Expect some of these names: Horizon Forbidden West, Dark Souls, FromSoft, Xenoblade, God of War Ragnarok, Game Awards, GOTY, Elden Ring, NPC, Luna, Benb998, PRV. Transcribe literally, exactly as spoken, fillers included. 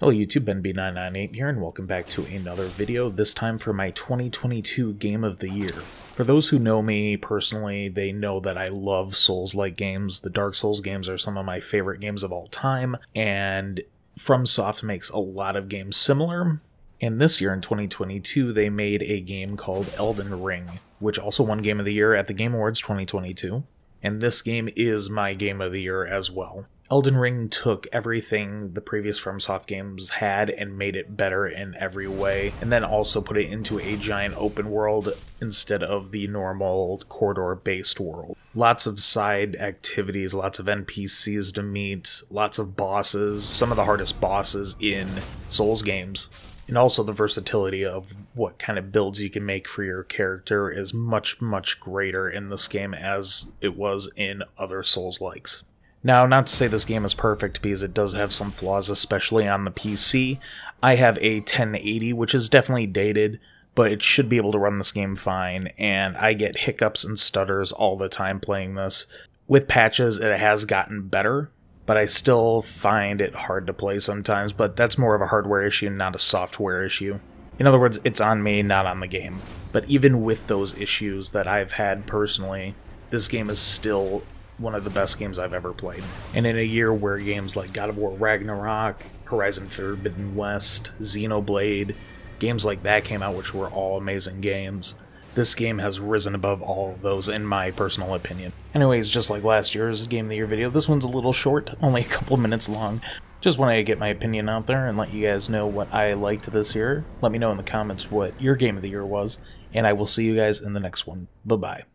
Hello YouTube, Ben B nine nine eight here, and welcome back to another video, this time for my twenty twenty-two Game of the Year. For those who know me personally, they know that I love Souls-like games. The Dark Souls games are some of my favorite games of all time, and FromSoft makes a lot of games similar. And this year in twenty twenty-two, they made a game called Elden Ring, which also won Game of the Year at the Game Awards twenty twenty-two. And this game is my Game of the Year as well. Elden Ring took everything the previous FromSoft games had and made it better in every way, and then also put it into a giant open world instead of the normal corridor-based world. Lots of side activities, lots of N P Cs to meet, lots of bosses, some of the hardest bosses in Souls games. And also the versatility of what kind of builds you can make for your character is much, much greater in this game as it was in other Souls-likes. Now, not to say this game is perfect, because it does have some flaws, especially on the P C. I have a ten eighty, which is definitely dated, but it should be able to run this game fine, and I get hiccups and stutters all the time playing this. With patches, it has gotten better, but I still find it hard to play sometimes, but that's more of a hardware issue, not a software issue. In other words, it's on me, not on the game. But even with those issues that I've had personally, this game is still one of the best games I've ever played. And in a year where games like God of War Ragnarok, Horizon Forbidden West, Xenoblade, games like that came out, which were all amazing games, this game has risen above all of those, in my personal opinion. Anyways, just like last year's Game of the Year video, this one's a little short, only a couple minutes long. Just wanted to get my opinion out there and let you guys know what I liked this year. Let me know in the comments what your Game of the Year was, and I will see you guys in the next one. Bye-bye.